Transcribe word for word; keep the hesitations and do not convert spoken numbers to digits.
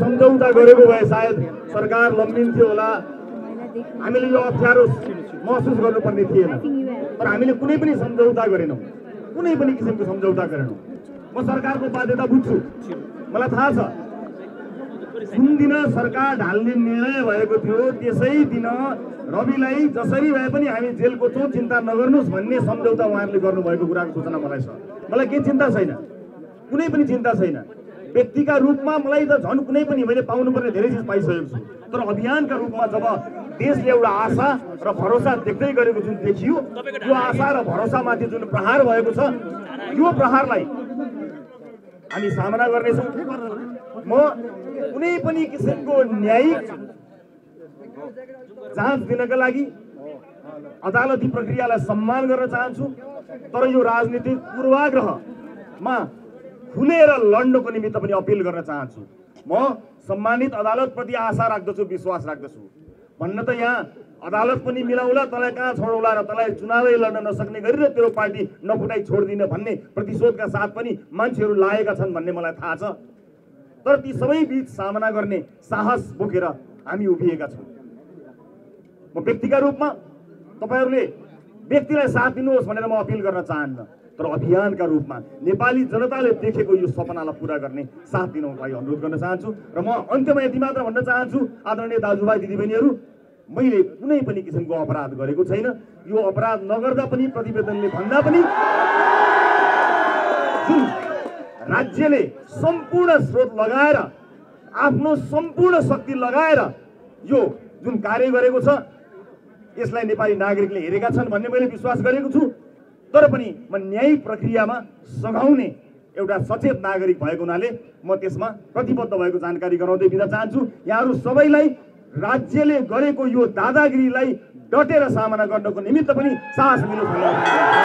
सम्झौता गरेको भए सायद सरकार लम्बिन्थ्यो होला। हामीले यो अप्ठ्यारो महसुस गर्नुपर्ने थिएन, तर हामीले कुनै पनि सम्झौता गरेनौं, कुनै पनि किसिमको सम्झौता गरेनौं। म सरकारको बाध्यता बुझ्छु, मलाई थाहा छ जुन दिन सरकार ढाल्ने निर्णय भएको थियो त्यसै दिन रविलाई जसरी भए पनि हामी जेलको चो चिन्ता नगर्नुस् भन्ने सम्झौता उहाँहरूले गर्नुभएको कुराको सूचना मलाई छ। मलाई के चिन्ता छैन, कुनै पनि चिन्ता छैन। व्यक्तिका रूपमा मलाई त झन् कुनै पनि मैले पाउनुपर्ने धेरै चिज पाइसकेको छु, तर अभियानका रूपमा जब देशले एउटा आशा र भरोसा देख्दै गरेको जुन देखियो, यो आशा र भरोसामाथि जुन प्रहार भएको छ, यो प्रहारलाई हामी सामना गर्नेछौँ। म कुनै पनि किसिमको न्यायिक जाँच दिनका लागि अदालती प्रक्रियालाई सम्मान गर्न चाहन्छु, तर यो राजनीतिक पूर्वाग्रहमा खुलेर लड्नको निमित्त पनि अपिल गर्न चाहन्छु। म सम्मानित अदालतप्रति आशा राख्दछु, विश्वास राख्दछु। भन्न त यहाँ अदालत पनि मिलाउला, तलाई कहाँ छोडौला र तलाई चुनावै लड्न नसक्ने गरी र तेरो पार्टी नफुटाइ छोड्दिन भन्ने प्रतिशोधका साथ पनि मान्छेहरू लागेका छन् भन्ने मलाई थाहा छ, तर ती सबै बीच सामना गर्ने साहस बोकेर हामी उभिएका छौँ। म व्यक्तिका रूपमा तपाईहरूले व्यक्तिलाई साथ दिनुहोस् भनेर म अपिल गर्न चाहन्न, तर अभियानका रूपमा नेपाली जनताले देखेको यो सपनालाई पुरा गर्ने साथ दिनको लागि अनुरोध गर्न चाहन्छु। र म अन्त्यमा यति मात्र भन्न चाहन्छु, आदरणीय दाजुभाइ दिदीबहिनीहरू, मैले कुनै पनि किसिमको अपराध गरेको छैन। यो अपराध नगर्दा पनि, प्रतिवेदनले भन्दा पनि, जुन राज्यले सम्पूर्ण स्रोत लगाएर आफ्नो सम्पूर्ण शक्ति लगाएर यो जुन कार्य गरेको छ, यसलाई नेपाली नागरिकले हेरेका छन् भन्ने मैले विश्वास गरेको छु। तर पनि म न्यायिक प्रक्रियामा सघाउने एउटा सचेत नागरिक भएको हुनाले म त्यसमा प्रतिबद्ध भएको जानकारी गराउँदै बिदा चाहन्छु। यहाँहरू सबैलाई राज्यले गरेको यो दादागिरीलाई डटेर सामना गर्नको निमित्त पनि साहस मिल्नु।